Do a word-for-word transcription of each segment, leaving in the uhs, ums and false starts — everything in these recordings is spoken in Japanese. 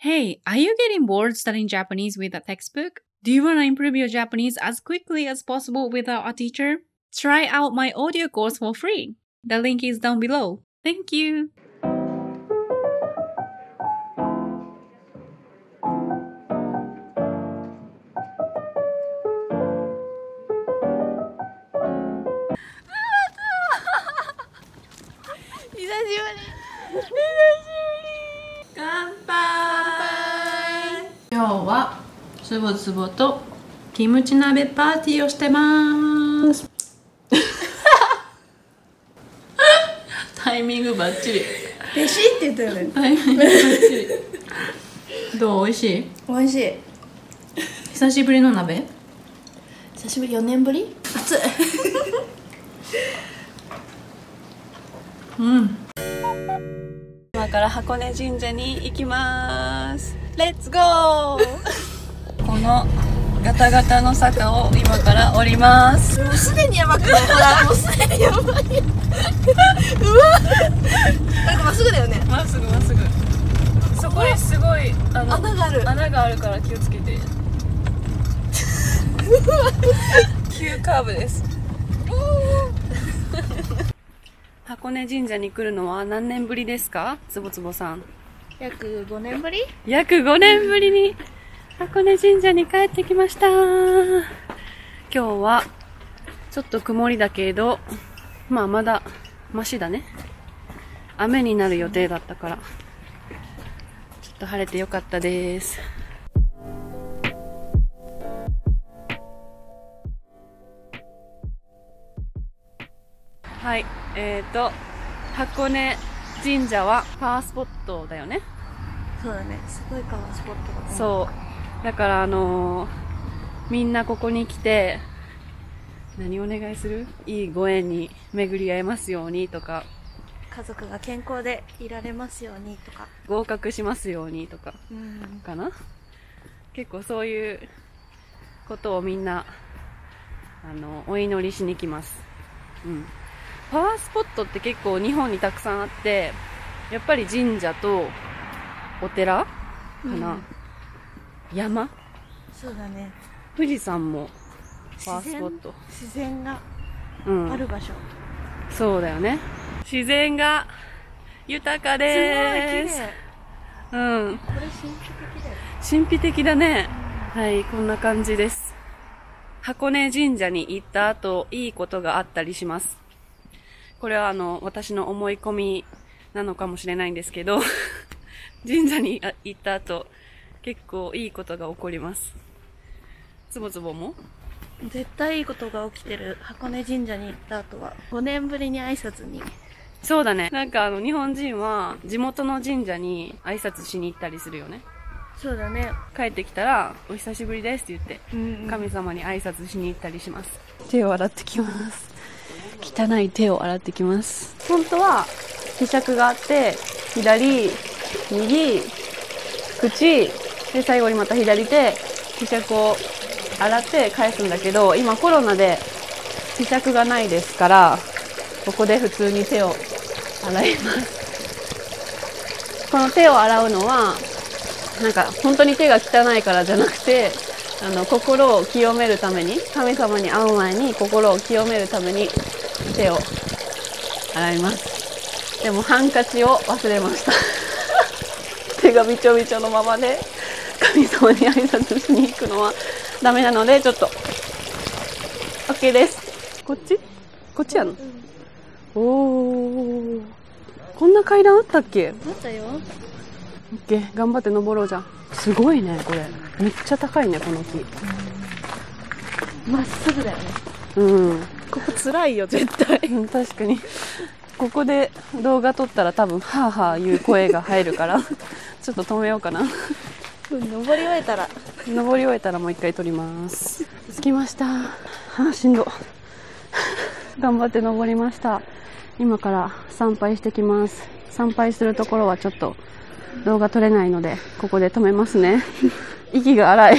Hey, are you getting bored studying Japanese with a textbook? Do you want to improve your Japanese as quickly as possible without a teacher? Try out my audio course for free. The link is down below. Thank you! つぼつぼとキムチ鍋パーティーをしてます。タイミングバッチリ。ペシって言ったよね。タイミングバッチリ。どう美味しい？美味しい。久しぶりの鍋？久しぶりよねんぶり？熱い。うん。今から箱根神社に行きます。レッツゴー。このガタガタの坂を今から降ります。もうすでにやばくない？ほら、もうすでにやばい。うわ、なんかまっすぐだよね。まっすぐまっすぐ。そこにすごいあの穴がある。穴があるから気をつけて。急カーブです。箱根神社に来るのは何年ぶりですか、つぼつぼさん？約ごねんぶり？約ごねんぶりに。箱根神社に帰ってきました。今日はちょっと曇りだけど、まあまだマシだね。雨になる予定だったから、ちょっと晴れてよかったです。はい、えーと、箱根神社はパワースポットだよね。そうだね、すごいパワースポットだね。そう。だからあのー、みんなここに来て、何お願いする？いいご縁に巡り合えますようにとか、家族が健康でいられますようにとか、合格しますようにとか、うんかな？結構そういうことをみんな、あの、お祈りしに来ます。うん。パワースポットって結構日本にたくさんあって、やっぱり神社とお寺かな。うん、山、そうだね。富士山もパワースポット。自然がある場所、うん、そうだよね。自然が豊かでーす。すごい綺麗。うん、これ神秘的だよ。神秘的だね、うん、はい、こんな感じです。箱根神社に行った後、いいことがあったりします。これはあの私の思い込みなのかもしれないんですけど神社に行った後結構いいことが起こります。つぼつぼも？絶対いいことが起きてる。箱根神社に行った後はごねんぶりに挨拶に。そうだね。なんかあの日本人は地元の神社に挨拶しに行ったりするよね。そうだね。帰ってきたらお久しぶりですって言って、うんうん、神様に挨拶しに行ったりします。手を洗ってきます。汚い手を洗ってきます。本当は柄杓があって左、右、口、で、最後にまた左手、柄杓を洗って返すんだけど、今コロナで柄杓がないですから、ここで普通に手を洗います。この手を洗うのは、なんか本当に手が汚いからじゃなくて、あの、心を清めるために、神様に会う前に心を清めるために手を洗います。でもハンカチを忘れました。手がびちょびちょのままで。神様に挨拶しに行くのはダメなので、ちょっと OK です。こっちこっちやの、うん、おお、こんな階段あったっけ？あったよ。 OK、 頑張って登ろう。じゃん、すごいねこれ。めっちゃ高いねこの木。まっすぐだよね。うん、ここ辛いよ絶対。確かにここで動画撮ったら多分ハーハーいう声が入るからちょっと止めようかな。登り終えたら登り終えたらもう一回撮ります。着きました。あ、しんど頑張って登りました。今から参拝してきます。参拝するところはちょっと動画撮れないのでここで止めますね息が荒い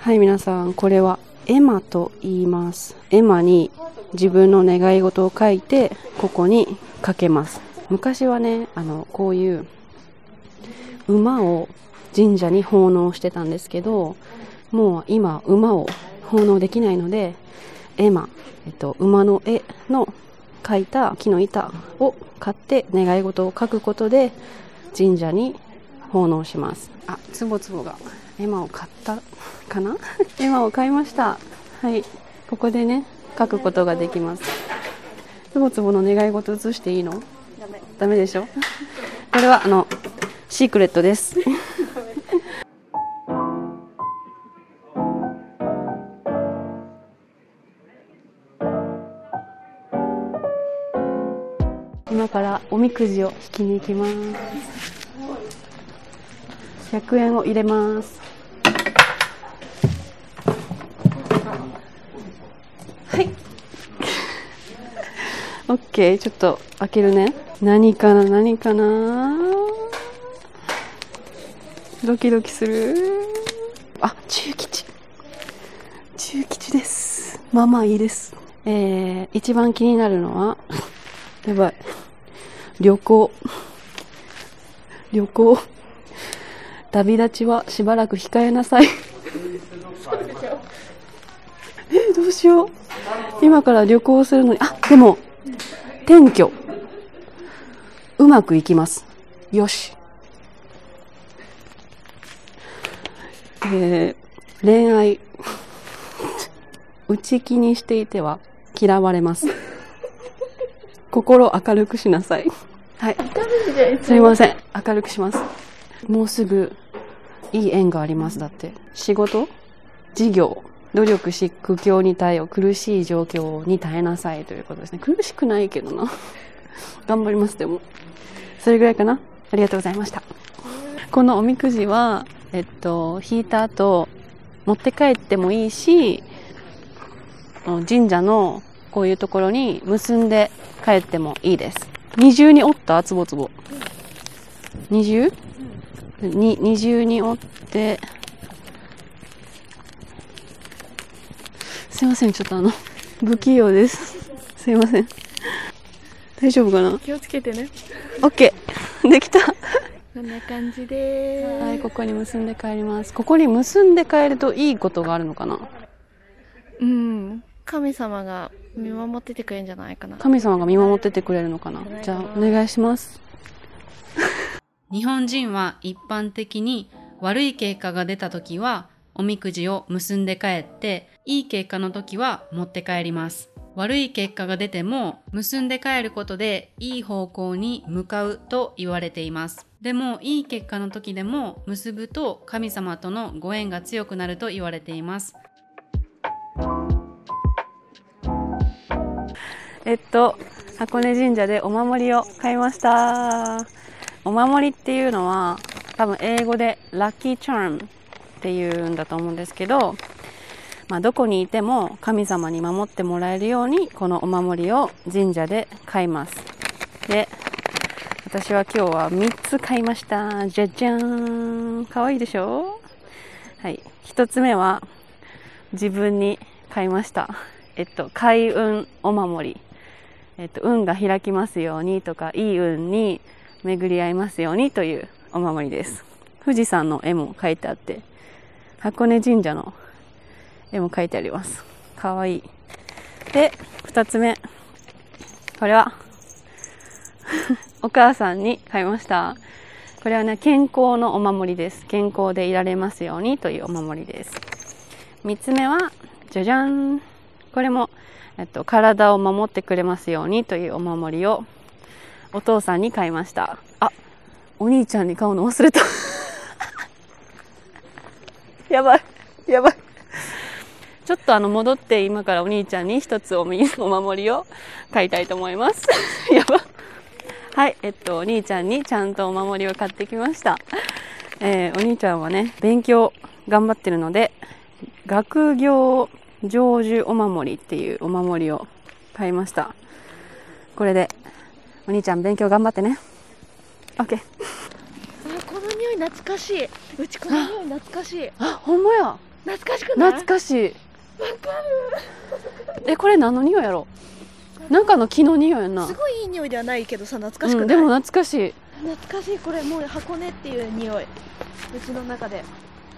はい、皆さん、これは絵馬と言います。絵馬に自分の願い事を書いてここにかけます。昔はね、あのこういう馬を神社に奉納してたんですけど、もう今馬を奉納できないので、絵馬、えっと、馬の絵の描いた木の板を買って願い事を書くことで神社に奉納します。あ、つぼつぼが絵馬を買ったかな絵馬を買いました。はい、ここでね書くことができます。つぼつぼの願い事写していいの？ダメ。ダメでしょこれはあのシークレットです今からおみくじを引きに行きます。ひゃくえんを入れます。はいオッケー、ちょっと開けるね。何かな何かな、ドキドキする。あ、中吉、中吉です。まあまあいいです。えー、一番気になるのはやばい、旅行旅行旅立ちはしばらく控えなさいえ、どうしよう、今から旅行するのに。あ、でも転居うまくいきます。よし。えー、恋愛内気にしていては嫌われます心明るくしなさい。はい、すみません、明るくします。もうすぐいい縁があります。だって仕事、事業、努力し苦境に耐えよ、苦しい状況に耐えなさいということですね。苦しくないけどな頑張ります。でもそれぐらいかな。ありがとうございました。このおみくじはえっと、引いた後持って帰ってもいいし、神社のこういうところに結んで帰ってもいいです。二重に折ったつぼつぼ、二重、うん、に二重に折って、すいません、ちょっとあの不器用です、すいません。大丈夫かな、気をつけてね。 OK できた。こんな感じです。はい、ここに結んで帰ります。ここに結んで帰るといいことがあるのかな。うん、神様が見守っててくれるんじゃないかな。神様が見守っててくれるのかな。じゃあお願いします日本人は一般的に悪い経過が出た時はおみくじを結んで帰って、いい経過の時は持って帰ります。悪い結果が出ても結んで帰ることでいい方向に向かうと言われています。でもいい結果の時でも結ぶと神様とのご縁が強くなると言われています。えっと箱根神社でお守りを買いました。お守りっていうのは多分英語でラッキーチャームっていうんだと思うんですけど、まあ、どこにいても神様に守ってもらえるようにこのお守りを神社で買います。で、私は今日はみっつ買いました。じゃじゃーん、かわいいでしょ。はい、ひとつめは自分に買いました。えっと開運お守り、えっと運が開きますようにとか、いい運に巡り合いますようにというお守りです。富士山の絵も描いてあって、箱根神社の絵も書いてあります。かわいい。で、ふたつめ、これはお母さんに買いました。これはね、健康のお守りです。健康でいられますようにというお守りです。みっつめはじゃじゃん、これも、えっと、体を守ってくれますようにというお守りをお父さんに買いました。あ、お兄ちゃんに買うの忘れたやばいやばい、ちょっとあの戻って今からお兄ちゃんに一つお守りを買いたいと思いますやば。はい、えっとお兄ちゃんにちゃんとお守りを買ってきました。えー、お兄ちゃんはね勉強頑張ってるので、学業成就お守りっていうお守りを買いました。これでお兄ちゃん勉強頑張ってね。 OK この匂い懐かしい、うちこの匂い懐かしい。あ、ほんまや、懐かしくない？懐かしい、わかるえ、これ何の匂いやろ、なんかの木の匂いやな。すごいいい匂いではないけどさ、懐かしくない、うん、でも懐かしい、懐かしい。これもう箱根っていう匂い、口の中で。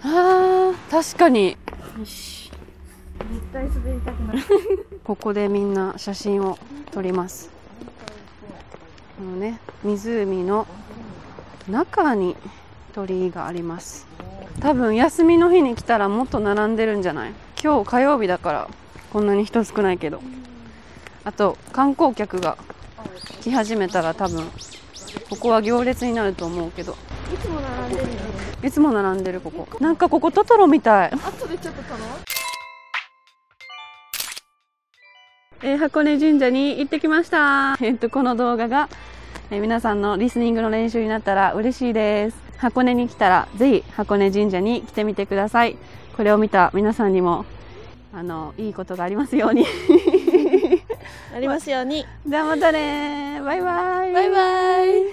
あー、確かに。よし。絶対滑りたくなる。ここでみんな写真を撮ります。このね、湖の中に鳥居があります。多分休みの日に来たらもっと並んでるんじゃない？今日火曜日だからこんなに人少ないけど。あと観光客が来始めたら多分ここは行列になると思うけど。いつも並んでるよね。いつも並んでるここ。なんかここトトロみたい。あとでちょっとトロ。えー、箱根神社に行ってきました。えっとこの動画が、えー、皆さんのリスニングの練習になったら嬉しいです。箱根に来たらぜひ箱根神社に来てみてください。これを見た皆さんにもあのいいことがありますように。ありますように。じゃあまたねー。バイバイ。バイバイ。